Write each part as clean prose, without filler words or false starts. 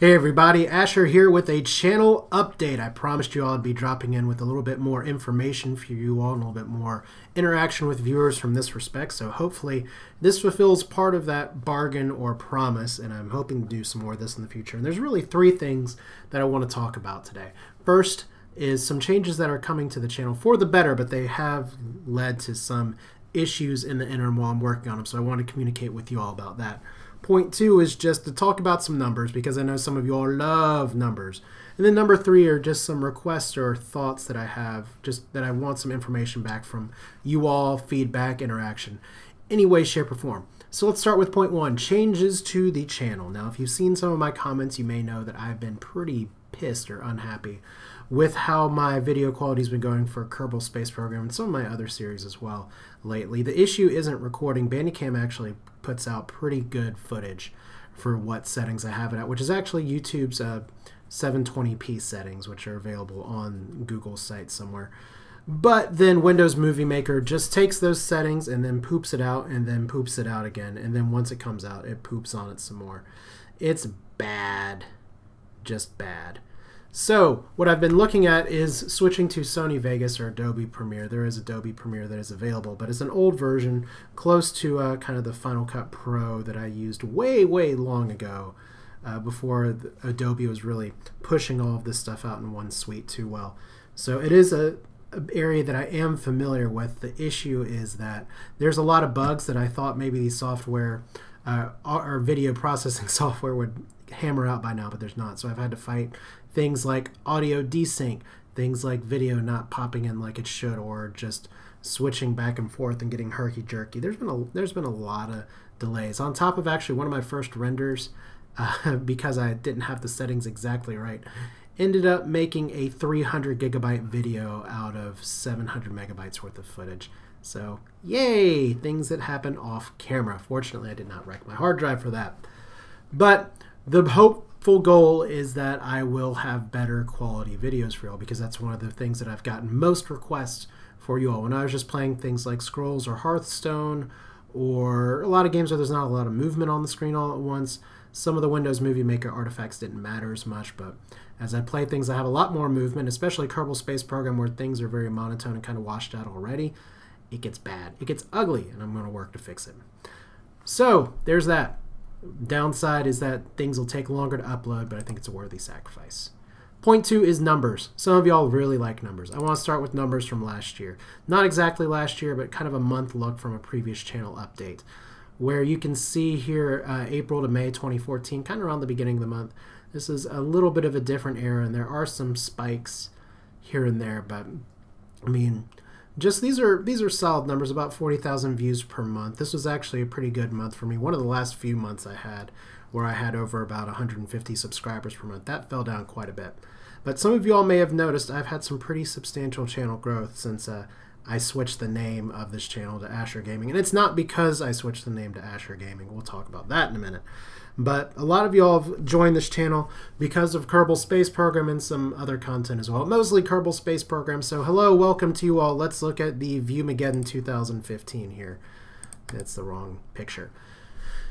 Hey everybody, Asher here with a channel update. I promised you all I'd be dropping in with a little bit more information for you all and a little bit more interaction with viewers from this respect. So hopefully this fulfills part of that bargain or promise, and I'm hoping to do some more of this in the future. And there's really three things that I want to talk about today. First is some changes that are coming to the channel for the better, but they have led to some issues in the interim while I'm working on them. So I want to communicate with you all about that. Point two is just to talk about some numbers, because I know some of you all love numbers. And then number three are just some requests or thoughts that I have, just that I want some information back from you all, feedback, interaction, any way, shape, or form. So let's start with point one, changes to the channel. Now, if you've seen some of my comments, you may know that I've been pretty pissed or unhappy with how my video quality's been going for Kerbal Space Program and some of my other series as well lately. The issue isn't recording. Bandicam actually puts out pretty good footage for what settings I have it at, which is actually YouTube's 720p settings, which are available on Google's site somewhere. But then Windows Movie Maker just takes those settings and then poops it out and then poops it out again. And then once it comes out, it poops on it some more. It's bad. Just bad. So what I've been looking at is switching to Sony Vegas or Adobe Premiere. There is Adobe Premiere that is available, but it's an old version close to kind of the Final Cut Pro that I used way, way long ago before Adobe was really pushing all of this stuff out in one suite too well. So it is an area that I am familiar with. The issue is that there's a lot of bugs that I thought maybe the software or video processing software would hammer out by now, but there's not. So I've had to fight things like audio desync, things like video not popping in like it should, or just switching back and forth and getting herky-jerky. There's been a lot of delays. On top of actually one of my first renders, because I didn't have the settings exactly right, ended up making a 300 gigabyte video out of 700 megabytes worth of footage. So yay, things that happen off camera. Fortunately, I did not wreck my hard drive for that. But the hopeful goal is that I will have better quality videos for you all, because that's one of the things that I've gotten most requests for you all. When I was just playing things like Scrolls or Hearthstone, or a lot of games where there's not a lot of movement on the screen all at once, some of the Windows Movie Maker artifacts didn't matter as much, but as I play things, I have a lot more movement, especially Kerbal Space Program, where things are very monotone and kind of washed out already. It gets bad. It gets ugly, and I'm going to work to fix it. So there's that. Downside is that things will take longer to upload, but I think it's a worthy sacrifice. Point two is numbers. Some of y'all really like numbers. I want to start with numbers from last year. Not exactly last year, but kind of a month look from a previous channel update, where you can see here April to May 2014, kind of around the beginning of the month. This is a little bit of a different era, and there are some spikes here and there, but I mean, just these are solid numbers, about 40,000 views per month. This was actually a pretty good month for me. One of the last few months I had where I had over about 150 subscribers per month. That fell down quite a bit. But some of you all may have noticed I've had some pretty substantial channel growth since I switched the name of this channel to Asher Gaming. And it's not because I switched the name to Asher Gaming. We'll talk about that in a minute. But a lot of y'all have joined this channel because of Kerbal Space Program and some other content as well. Mostly Kerbal Space Program. So hello, welcome to you all. Let's look at the Viewmageddon 2015 here. That's the wrong picture.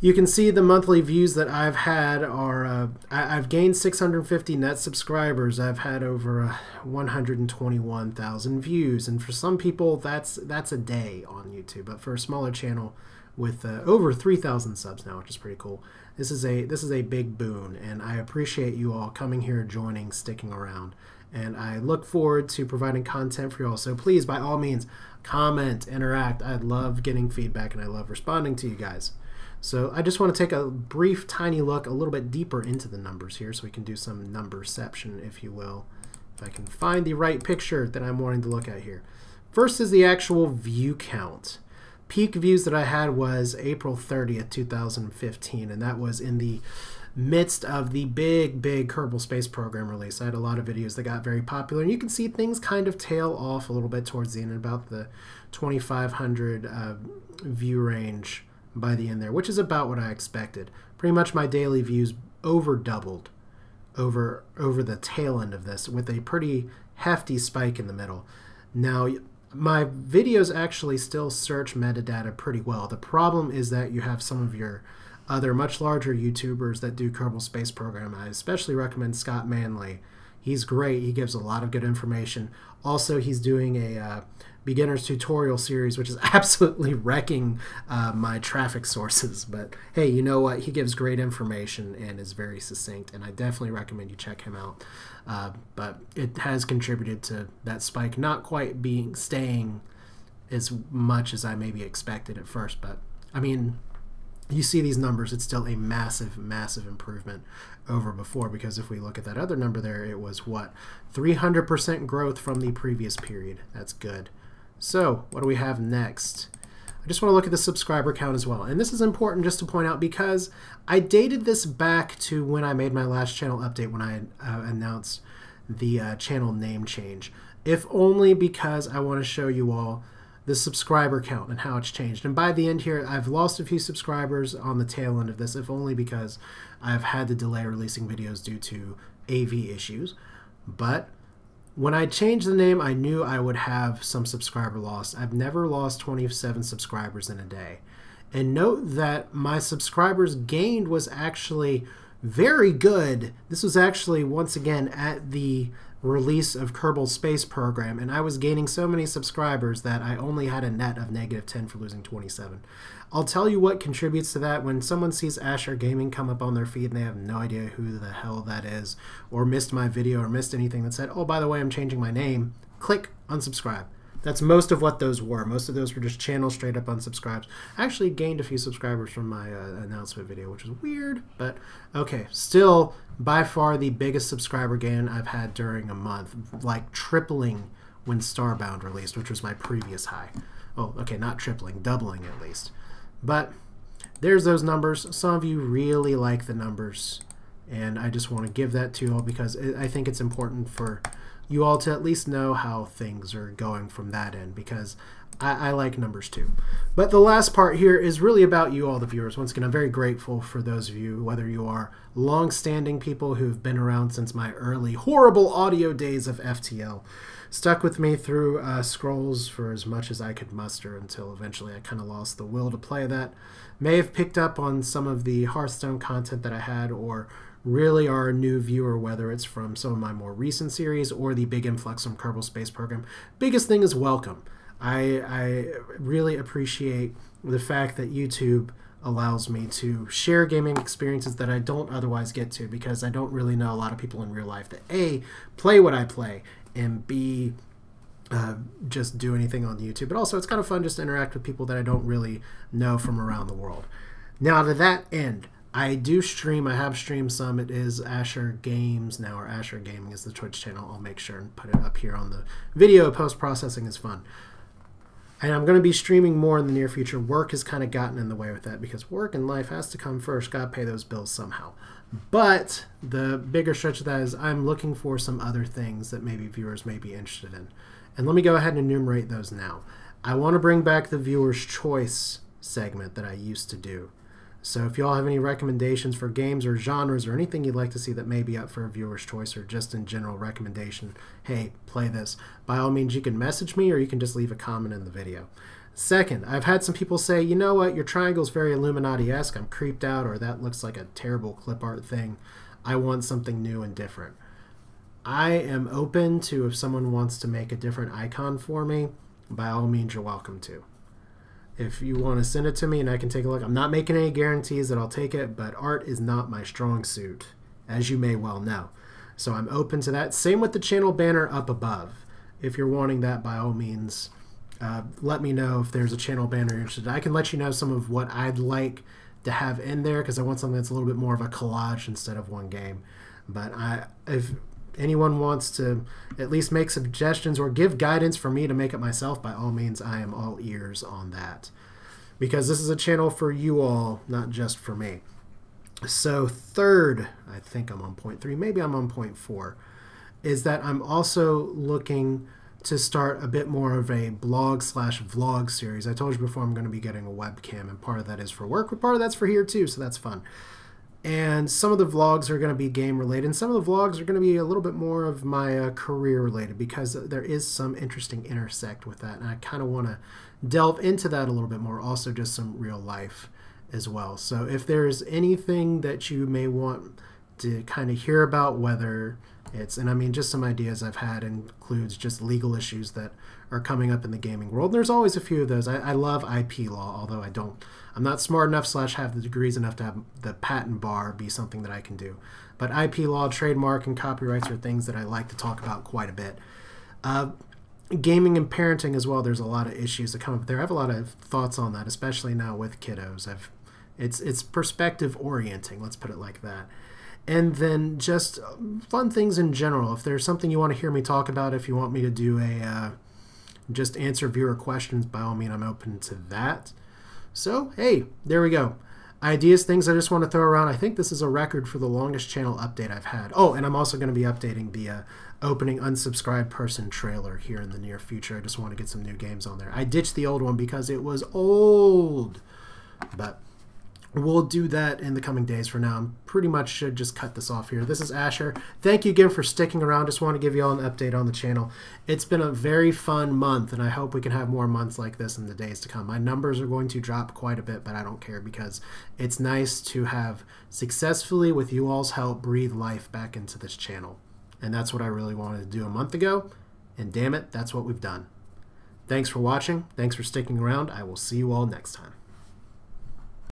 You can see the monthly views that I've had are, I've gained 650 net subscribers. I've had over 121,000 views. And for some people, that's a day on YouTube. But for a smaller channel with over 3,000 subs now, which is pretty cool, this is a big boon. And I appreciate you all coming here, joining, sticking around. And I look forward to providing content for you all. So please, by all means, comment, interact. I love getting feedback, and I love responding to you guys. So I just want to take a brief, tiny look a little bit deeper into the numbers here, so we can do some numberception, if you will, if I can find the right picture that I'm wanting to look at here. First is the actual view count. Peak views that I had was April 30th, 2015, and that was in the midst of the big Kerbal Space Program release. I had a lot of videos that got very popular, and you can see things kind of tail off a little bit towards the end, about the 2,500 view range by the end there, which is about what I expected. Pretty much my daily views over doubled over the tail end of this, with a pretty hefty spike in the middle. Now, my videos actually still search metadata pretty well. The problem is that you have some of your There are much larger YouTubers that do Kerbal Space Program. I especially recommend Scott Manley. He's great. He gives a lot of good information. Also, he's doing a beginner's tutorial series, which is absolutely wrecking my traffic sources. But hey, you know what? He gives great information and is very succinct, and I definitely recommend you check him out. But it has contributed to that spike not quite staying as much as I maybe expected at first. But, I mean, you see these numbers, it's still a massive, massive improvement over before, because if we look at that other number there, it was what? 300% growth from the previous period. That's good. So what do we have next? I just want to look at the subscriber count as well. And this is important just to point out because I dated this back to when I made my last channel update when I announced the channel name change, if only because I want to show you all the subscriber count and how it's changed. And by the end here, I've lost a few subscribers on the tail end of this, if only because I've had to delay releasing videos due to AV issues. But when I changed the name, I knew I would have some subscriber loss. I've never lost 27 subscribers in a day. And note that my subscribers gained was actually very good. This was actually, once again, at the release of Kerbal Space Program, and I was gaining so many subscribers that I only had a net of -10 for losing 27. I'll tell you what contributes to that. When someone sees Asher Gaming come up on their feed and they have no idea who the hell that is, or missed my video, or missed anything that said, oh, by the way, I'm changing my name, click unsubscribe. That's most of what those were. Most of those were just channel straight up unsubscribes. I actually gained a few subscribers from my announcement video, which is weird, but okay. Still, by far the biggest subscriber gain I've had during a month, like tripling when Starbound released, which was my previous high. Oh, okay, not tripling, doubling at least. But there's those numbers. Some of you really like the numbers, and I just want to give that to you all because I think it's important for you all to at least know how things are going from that end, because I like numbers too. But the last part here is really about you all, the viewers. Once again, I'm very grateful for those of you, whether you are long-standing people who've been around since my early horrible audio days of FTL, stuck with me through Scrolls for as much as I could muster until eventually I kind of lost the will to play that, may have picked up on some of the Hearthstone content that I had, or really are a new viewer, whether it's from some of my more recent series or the big influx from Kerbal Space Program. Biggest thing is welcome. I really appreciate the fact that YouTube allows me to share gaming experiences that I don't otherwise get to, because I don't really know a lot of people in real life that A, play what I play, and B, just do anything on YouTube. But also it's kind of fun just to interact with people that I don't really know from around the world. Now to that end, I do stream. I have streamed some. It is Asher Games now, or Asher Gaming is the Twitch channel. I'll make sure and put it up here on the video. Post-processing is fun. And I'm going to be streaming more in the near future. Work has kind of gotten in the way with that because work and life has to come first. Got to pay those bills somehow. But the bigger stretch of that is I'm looking for some other things that maybe viewers may be interested in. And let me go ahead and enumerate those now. I want to bring back the viewer's choice segment that I used to do. So if y'all have any recommendations for games or genres or anything you'd like to see that may be up for a viewer's choice, or just in general recommendation, hey, play this, by all means you can message me or you can just leave a comment in the video. Second, I've had some people say, you know what, your triangle's very Illuminati-esque, I'm creeped out, or that looks like a terrible clip art thing. I want something new and different. I am open to, if someone wants to make a different icon for me, by all means you're welcome to. If you want to send it to me and I can take a look, I'm not making any guarantees that I'll take it, but art is not my strong suit, as you may well know. So I'm open to that. Same with the channel banner up above. If you're wanting that, by all means, let me know if there's a channel banner you're interested in. I can let you know some of what I'd like to have in there, because I want something that's a little bit more of a collage instead of one game. But if anyone wants to at least make suggestions or give guidance for me to make it myself, by all means, I am all ears on that, because this is a channel for you all, not just for me. So third, I think I'm on point 3, maybe I'm on point 4, is that I'm also looking to start a bit more of a blog/vlog series. I told you before I'm going to be getting a webcam, and part of that is for work, but part of that's for here too, so that's fun. And some of the vlogs are going to be game related, and some of the vlogs are going to be a little bit more of my career related, because there is some interesting intersect with that, and I kind of want to delve into that a little bit more. Also just some real life as well. So if there's anything that you may want to kind of hear about, whether it's, and I mean, just some ideas I've had includes just legal issues that are coming up in the gaming world. And there's always a few of those. I love IP law, although I'm not smart enough / have the degrees enough to have the patent bar be something that I can do. But IP law, trademark, and copyrights are things that I like to talk about quite a bit. Gaming and parenting as well. There's a lot of issues that come up there. I have a lot of thoughts on that, especially now with kiddos. It's perspective orienting. Let's put it like that. And then just fun things in general. If there's something you want to hear me talk about, if you want me to do a just answer viewer questions, by all means, I'm open to that. So, hey, there we go. Ideas, things I just want to throw around. I think this is a record for the longest channel update I've had. Oh, and I'm also going to be updating the opening unsubscribed person trailer here in the near future. I just want to get some new games on there. I ditched the old one because it was old, but we'll do that in the coming days. For now, I'm pretty much should just cut this off here. This is Asher. Thank you again for sticking around. Just want to give you all an update on the channel. It's been a very fun month, and I hope we can have more months like this in the days to come. My numbers are going to drop quite a bit, but I don't care because it's nice to have successfully, with you all's help, breathe life back into this channel. And that's what I really wanted to do a month ago, and damn it, that's what we've done. Thanks for watching. Thanks for sticking around. I will see you all next time.